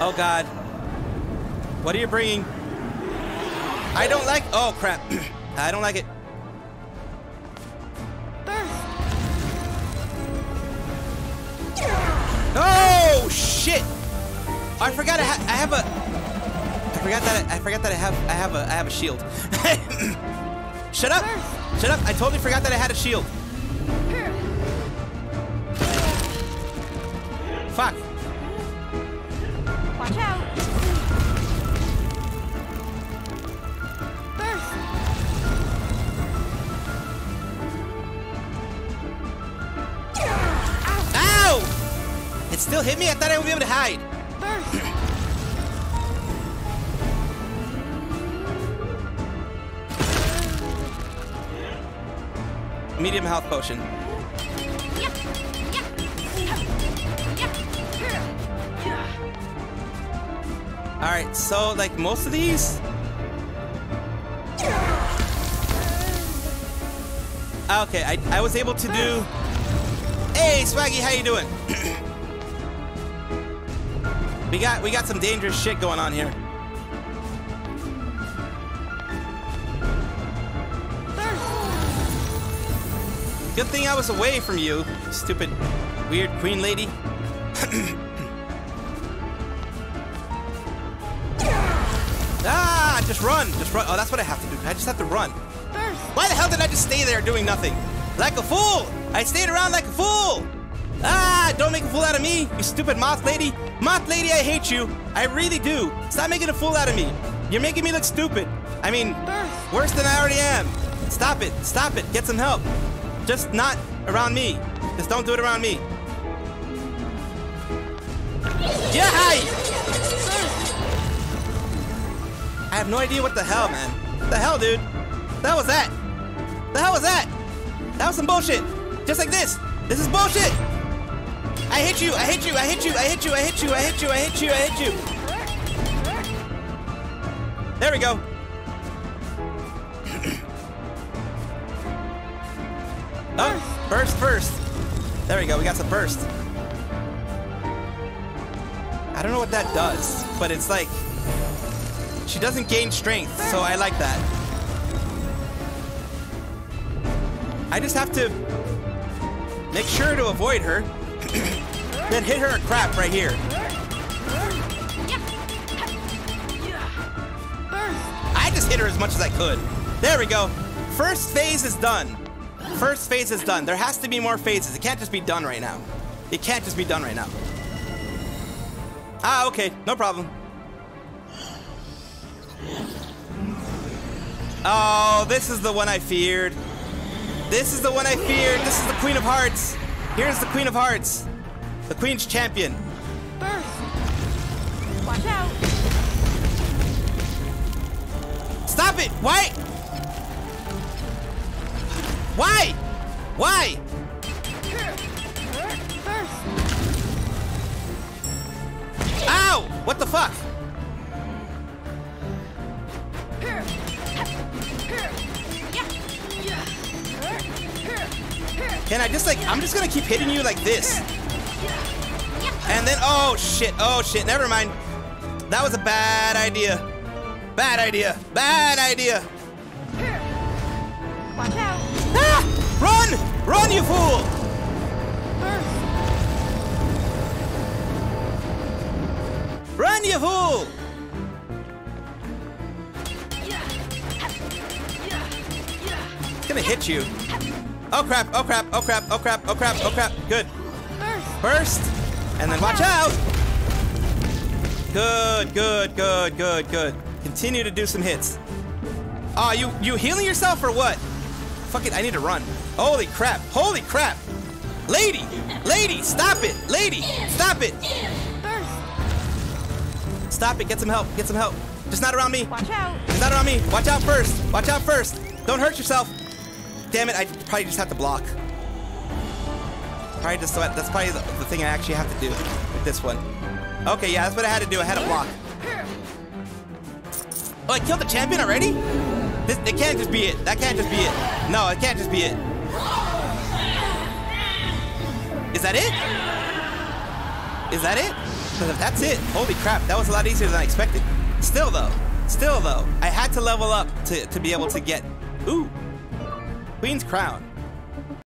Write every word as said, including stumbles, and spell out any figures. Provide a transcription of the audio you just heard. Oh, God. What are you bringing? I don't like... Oh, crap. I don't like it. Oh, shit. I forgot I, ha I have a... I forgot that I, I forgot that I have I have a I have a shield. Shut up! Shut up! I totally forgot that I had a shield. Fuck. Watch out. Burst. Ow! It still hit me? I thought I would be able to hide. Burst. Medium health potion. Alright, so like most of these. Okay, I, I was able to do. Hey Swaggy, how you doing? we got we got some dangerous shit going on here. Good thing I was away from you, stupid weird queen lady. Ah, just run, just run. Oh, that's what I have to do. I just have to run. Burst. Why the hell did I just stay there doing nothing? Like a fool! I stayed around like a fool! Ah, don't make a fool out of me, you stupid moth lady. Moth lady, I hate you. I really do. Stop making a fool out of me. You're making me look stupid. I mean, Burst. Worse than I already am. Stop it, stop it. Get some help. Just not around me. Just don't do it around me. Yeah! I have no idea what the hell, man. What the hell, dude? The hell was that? The hell was that? That was some bullshit. Just like this. This is bullshit. I hit you. I hit you. I hit you. I hit you. I hit you. I hit you. I hit you. I hit you. There we go. Oh, burst first. There we go. We got some burst. I don't know what that does, but it's like... She doesn't gain strength, so I like that. I just have to make sure to avoid her, then hit her a crap right here. I just hit her as much as I could. There we go. First phase is done. First phase is done. There has to be more phases. It can't just be done right now. It can't just be done right now. Ah, okay. No problem. Oh, this is the one I feared. This is the one I feared. This is the Queen of Hearts. Here's the Queen of Hearts. The Queen's champion. Burst. Watch out. Stop it. Why? Why? Why? Burst. Ow! What the fuck? Can I just like, I'm just gonna keep hitting you like this. And then, oh shit, oh shit, never mind. That was a bad idea. Bad idea, bad idea. Watch out. Ah! Run, run you fool. Burst. Run you fool. It's gonna hit you. Oh crap, oh crap, oh crap, oh crap, oh crap, oh crap. Good. Burst. And then watch out. Good, good, good, good, good. Continue to do some hits. Aw, oh, you, you healing yourself or what? Fuck it, I need to run. Holy crap, holy crap. Lady, lady, stop it. Lady, stop it. Stop it, get some help, get some help. Just not around me. Watch out. Just not around me. Watch out first. Watch out first. Don't hurt yourself. Damn it, I probably just have to block. Probably just, that's probably the, the thing I actually have to do with this one. Okay, yeah, that's what I had to do. I had to block. Oh, I killed the champion already? This, it can't just be it. That can't just be it. No, it can't just be it. Is that it? Is that it? Because if that's it, holy crap, that was a lot easier than I expected. Still though, still though, I had to level up to, to be able to get, ooh, Queen's Crown.